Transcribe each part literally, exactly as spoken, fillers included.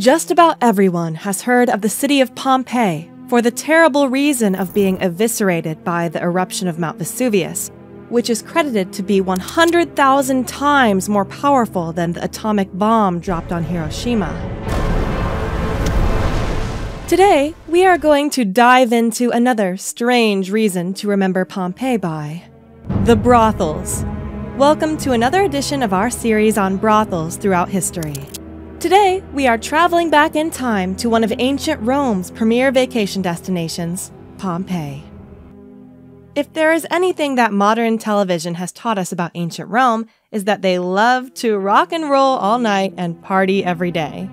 Just about everyone has heard of the city of Pompeii for the terrible reason of being eviscerated by the eruption of Mount Vesuvius, which is credited to be one hundred thousand times more powerful than the atomic bomb dropped on Hiroshima. Today, we are going to dive into another strange reason to remember Pompeii by: the brothels. Welcome to another edition of our series on brothels throughout history. Today, we are traveling back in time to one of ancient Rome's premier vacation destinations, Pompeii. If there is anything that modern television has taught us about ancient Rome, is that they loved to rock and roll all night and party every day.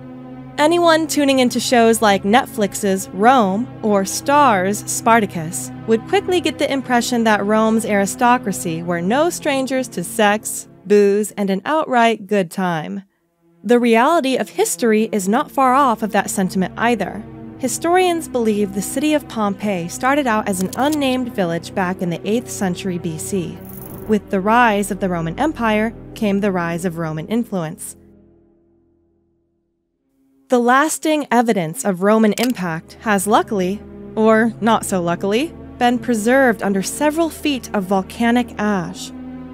Anyone tuning into shows like Netflix's Rome or Starz Spartacus would quickly get the impression that Rome's aristocracy were no strangers to sex, booze, and an outright good time. The reality of history is not far off of that sentiment either. Historians believe the city of Pompeii started out as an unnamed village back in the eighth century B C. With the rise of the Roman Empire came the rise of Roman influence. The lasting evidence of Roman impact has luckily, or not so luckily, been preserved under several feet of volcanic ash.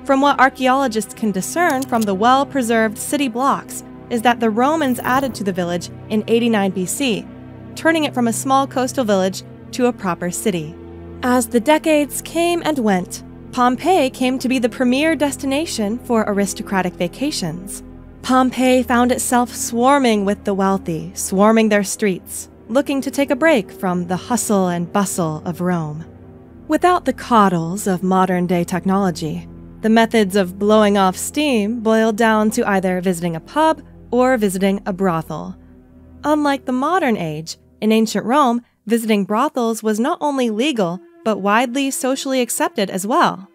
From what archaeologists can discern from the well-preserved city blocks, is that the Romans added to the village in eighty-nine B C, turning it from a small coastal village to a proper city. As the decades came and went, Pompeii came to be the premier destination for aristocratic vacations. Pompeii found itself swarming with the wealthy, swarming their streets, looking to take a break from the hustle and bustle of Rome. Without the coddles of modern-day technology, the methods of blowing off steam boiled down to either visiting a pub or visiting a brothel. Unlike the modern age, in ancient Rome, visiting brothels was not only legal, but widely socially accepted as well.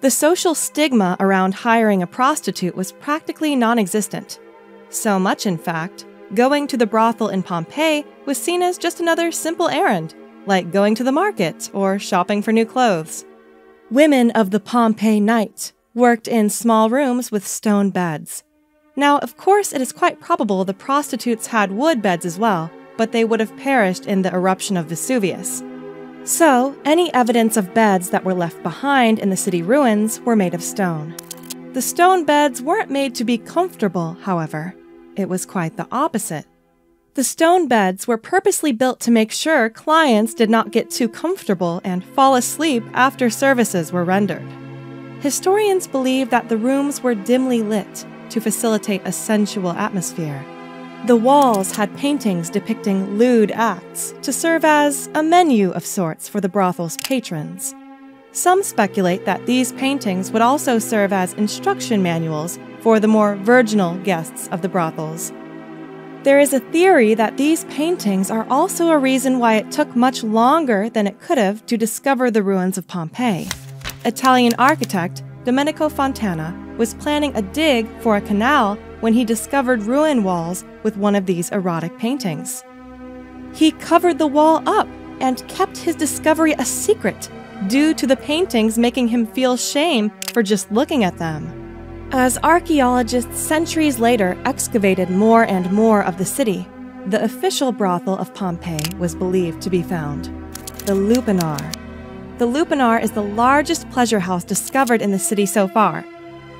The social stigma around hiring a prostitute was practically non-existent. So much, in fact, going to the brothel in Pompeii was seen as just another simple errand, like going to the market or shopping for new clothes. Women of the Pompeii night worked in small rooms with stone beds. Now, of course, it is quite probable the prostitutes had wood beds as well, but they would have perished in the eruption of Vesuvius. So, any evidence of beds that were left behind in the city ruins were made of stone. The stone beds weren't made to be comfortable, however. It was quite the opposite. The stone beds were purposely built to make sure clients did not get too comfortable and fall asleep after services were rendered. Historians believe that the rooms were dimly lit to facilitate a sensual atmosphere. The walls had paintings depicting lewd acts to serve as a menu of sorts for the brothel's patrons. Some speculate that these paintings would also serve as instruction manuals for the more virginal guests of the brothels. There is a theory that these paintings are also a reason why it took much longer than it could have to discover the ruins of Pompeii. Italian architect Domenico Fontana was planning a dig for a canal when he discovered ruin walls with one of these erotic paintings. He covered the wall up and kept his discovery a secret due to the paintings making him feel shame for just looking at them. As archaeologists centuries later excavated more and more of the city, the official brothel of Pompeii was believed to be found: the Lupanar. The Lupanar is the largest pleasure house discovered in the city so far.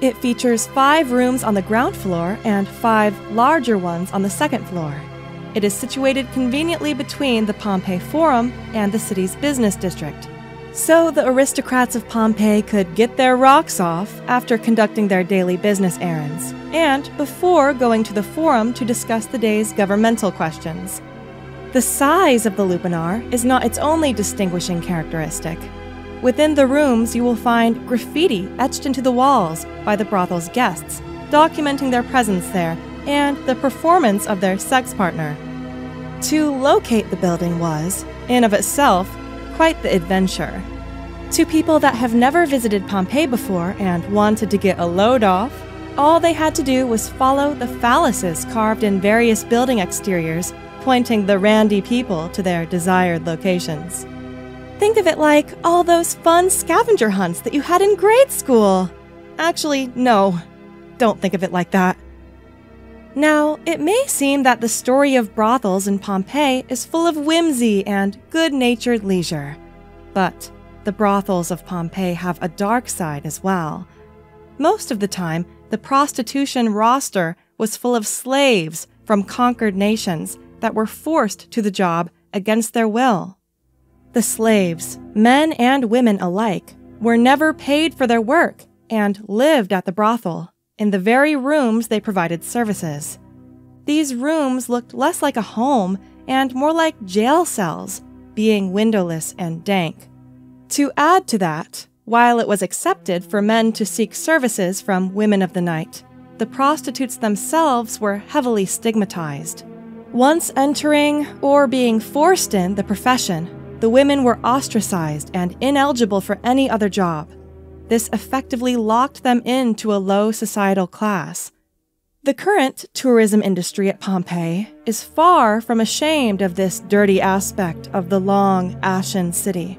It features five rooms on the ground floor and five larger ones on the second floor. It is situated conveniently between the Pompeii Forum and the city's business district. So the aristocrats of Pompeii could get their rocks off after conducting their daily business errands, and before going to the forum to discuss the day's governmental questions. The size of the Lupanar is not its only distinguishing characteristic. Within the rooms you will find graffiti etched into the walls by the brothel's guests, documenting their presence there and the performance of their sex partner. To locate the building was, in of itself, quite the adventure. To people that have never visited Pompeii before and wanted to get a load off, all they had to do was follow the phalluses carved in various building exteriors, pointing the randy people to their desired locations. Think of it like all those fun scavenger hunts that you had in grade school. Actually, no, don't think of it like that. Now, it may seem that the story of brothels in Pompeii is full of whimsy and good-natured leisure, but the brothels of Pompeii have a dark side as well. Most of the time, the prostitution roster was full of slaves from conquered nations that were forced to the job against their will. The slaves, men and women alike, were never paid for their work and lived at the brothel, in the very rooms they provided services. These rooms looked less like a home and more like jail cells, being windowless and dank. To add to that, while it was accepted for men to seek services from women of the night, the prostitutes themselves were heavily stigmatized. Once entering or being forced in the profession, the women were ostracized and ineligible for any other job. This effectively locked them into a low societal class. The current tourism industry at Pompeii is far from ashamed of this dirty aspect of the long, ashen city.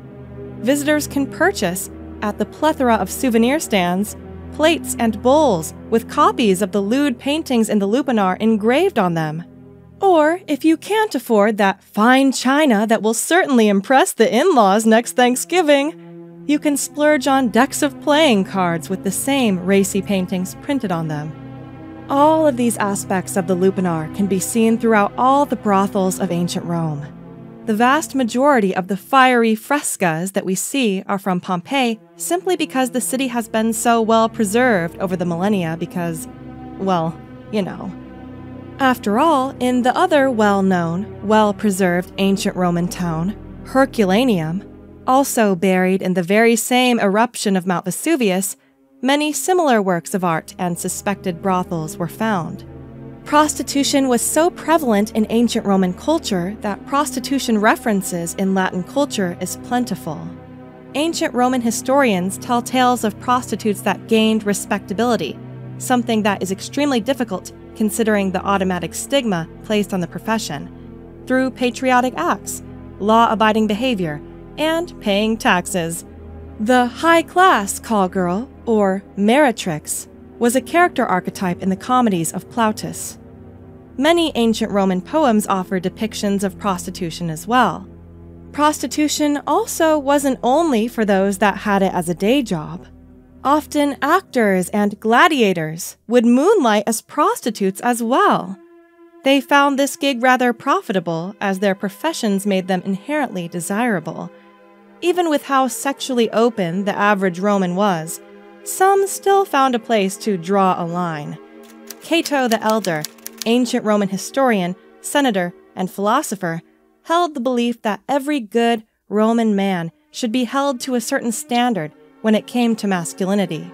Visitors can purchase, at the plethora of souvenir stands, plates and bowls with copies of the lewd paintings in the Lupanar engraved on them. Or, if you can't afford that fine china that will certainly impress the in-laws next Thanksgiving, you can splurge on decks of playing cards with the same racy paintings printed on them. All of these aspects of the Lupanar can be seen throughout all the brothels of ancient Rome. The vast majority of the fiery frescoes that we see are from Pompeii simply because the city has been so well preserved over the millennia because, well, you know. After all, in the other well-known, well-preserved ancient Roman town, Herculaneum, also buried in the very same eruption of Mount Vesuvius, many similar works of art and suspected brothels were found. Prostitution was so prevalent in ancient Roman culture that prostitution references in Latin culture is plentiful. Ancient Roman historians tell tales of prostitutes that gained respectability, something that is extremely difficult considering the automatic stigma placed on the profession, through patriotic acts, law-abiding behavior, and paying taxes. The high-class call girl, or meretrix, was a character archetype in the comedies of Plautus. Many ancient Roman poems offer depictions of prostitution as well. Prostitution also wasn't only for those that had it as a day job. Often actors and gladiators would moonlight as prostitutes as well. They found this gig rather profitable as their professions made them inherently desirable. Even with how sexually open the average Roman was, some still found a place to draw a line. Cato the Elder, ancient Roman historian, senator, and philosopher, held the belief that every good Roman man should be held to a certain standard when it came to masculinity.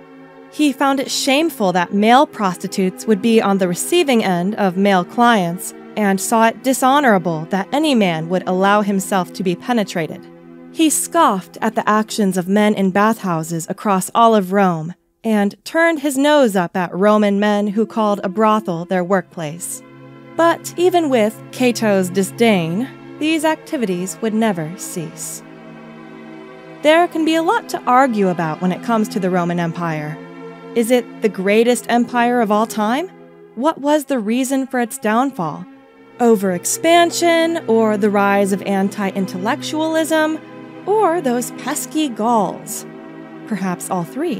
He found it shameful that male prostitutes would be on the receiving end of male clients and saw it dishonorable that any man would allow himself to be penetrated. He scoffed at the actions of men in bathhouses across all of Rome and turned his nose up at Roman men who called a brothel their workplace. But even with Cato's disdain, these activities would never cease. There can be a lot to argue about when it comes to the Roman Empire. Is it the greatest empire of all time? What was the reason for its downfall? Overexpansion, or the rise of anti-intellectualism, or those pesky Gauls? Perhaps all three.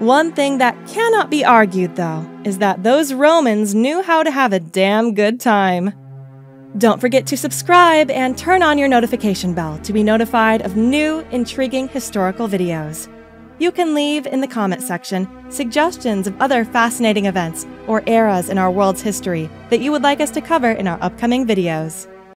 One thing that cannot be argued, though, is that those Romans knew how to have a damn good time. Don't forget to subscribe and turn on your notification bell to be notified of new, intriguing historical videos. You can leave in the comment section suggestions of other fascinating events or eras in our world's history that you would like us to cover in our upcoming videos.